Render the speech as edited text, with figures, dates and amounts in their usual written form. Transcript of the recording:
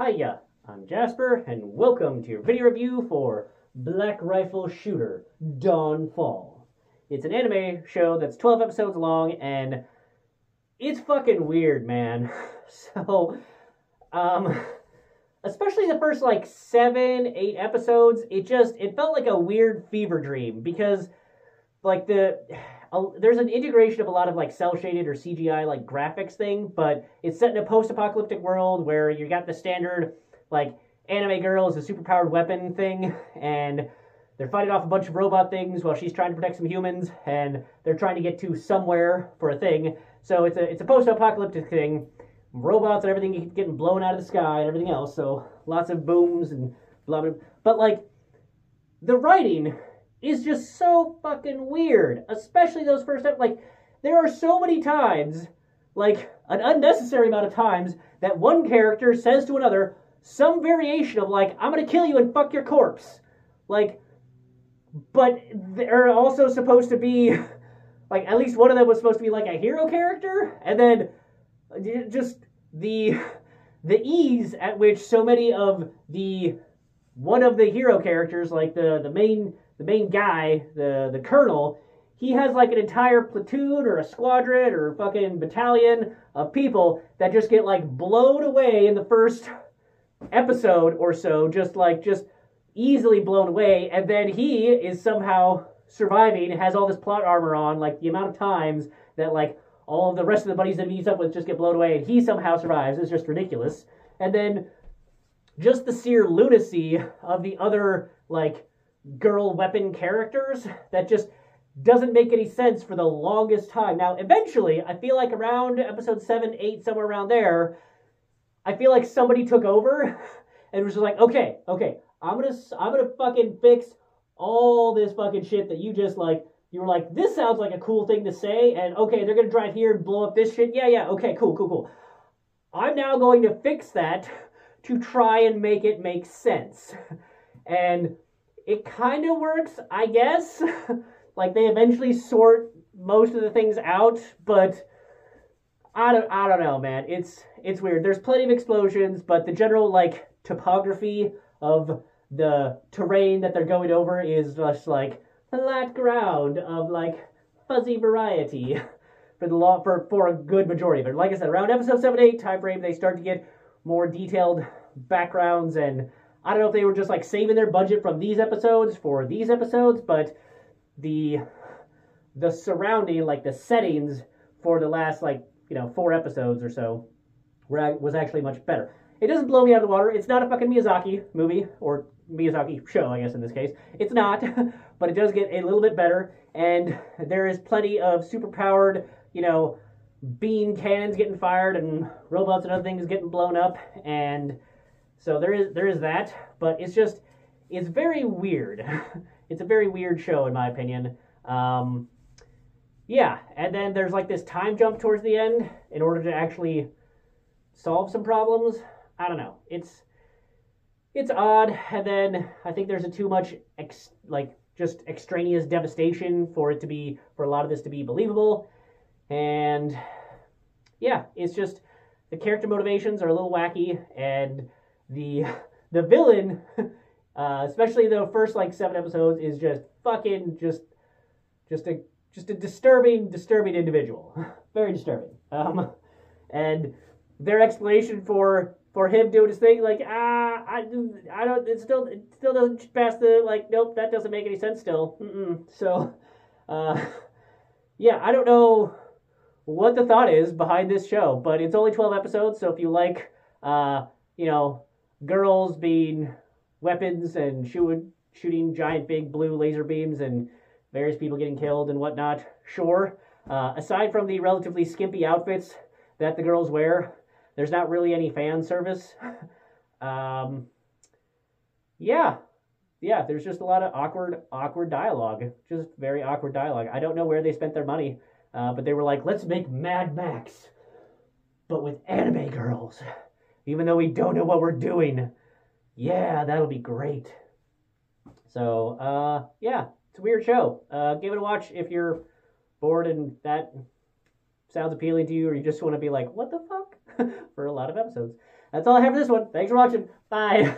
Hiya, I'm Jasper, and welcome to your video review for Black Rifle Shooter Dawn Fall. It's an anime show that's 12 episodes long, and it's fucking weird, man. So, especially the first, like, 7, 8 episodes, it felt like a weird fever dream, because, like, there's an integration of a lot of, like, cel-shaded or CGI, like, graphics thing, but it's set in a post-apocalyptic world where you got the standard, like, anime girl is a superpowered weapon thing, and they're fighting off a bunch of robot things while she's trying to protect some humans, and they're trying to get to somewhere for a thing. So it's a post-apocalyptic thing. Robots and everything keep getting blown out of the sky and everything else, so lots of booms and blah, blah, blah. But, like, the writing is just so fucking weird, especially those first steps. Like, there are so many times, like, an unnecessary amount of times, that one character says to another some variation of, like, I'm gonna kill you and fuck your corpse. Like, but they're also supposed to be, like, at least one of them was supposed to be, like, a hero character, and then just the ease at which so many of the hero characters, like the main guy, the colonel, he has like an entire platoon or a squadron or fucking battalion of people that just get like blown away in the first episode or so, just easily blown away, and then he is somehow surviving and has all this plot armor on, like the amount of times that like all of the rest of the buddies that he meets up with just get blown away and he somehow survives. It's just ridiculous. And then just the sheer lunacy of the other like girl weapon characters that just doesn't make any sense for the longest time. Now, eventually, I feel like around episode 7, 8, somewhere around there, I feel like somebody took over and was just like, okay, I'm gonna fucking fix all this fucking shit that you just like. You were like, this sounds like a cool thing to say, and okay, they're gonna drive here and blow up this shit. Yeah, okay, cool. I'm now going to fix that to try and make it make sense. And it kind of works, I guess. Like, they eventually sort most of the things out, but I don't know, man. It's weird. There's plenty of explosions, but the general, like, topography of the terrain that they're going over is just, like, flat ground of, like, fuzzy variety for a good majority of it. Like I said, around episode 7, 8 time frame, they start to get more detailed backgrounds, and I don't know if they were just, like, saving their budget from these episodes for these episodes, but the surrounding, like, the settings for the last, like, you know, 4 episodes or so was actually much better. It doesn't blow me out of the water. It's not a fucking Miyazaki movie, or Miyazaki show, I guess, in this case. It's not, but it does get a little bit better, and there is plenty of super-powered, you know, beam cannons getting fired, and robots and other things getting blown up, and so there is that, but it's very weird. It's a very weird show, in my opinion. Yeah, and then there's, like, this time jump towards the end in order to actually solve some problems. I don't know. It's odd, and then I think there's a too much, just extraneous devastation for a lot of this to be believable, and yeah, it's just, the character motivations are a little wacky, and the villain, especially the first, like, 7 episodes, is just fucking, just a disturbing individual. Very disturbing. And their explanation for him doing his thing, like, it still doesn't pass the, like, nope, that doesn't make any sense still. So, yeah, I don't know what the thought is behind this show, but it's only 12 episodes, so if you like, you know, girls being weapons and shooting giant big blue laser beams and various people getting killed and whatnot, sure. Aside from the relatively skimpy outfits that the girls wear, there's not really any fan service. Yeah, there's just a lot of awkward dialogue. Just very awkward dialogue. I don't know where they spent their money, but they were like, let's make Mad Max, but with anime girls, even though we don't know what we're doing. Yeah, that'll be great. So, yeah, it's a weird show. Give it a watch if you're bored and that sounds appealing to you, or you just want to be like, what the fuck? For a lot of episodes. That's all I have for this one. Thanks for watching. Bye.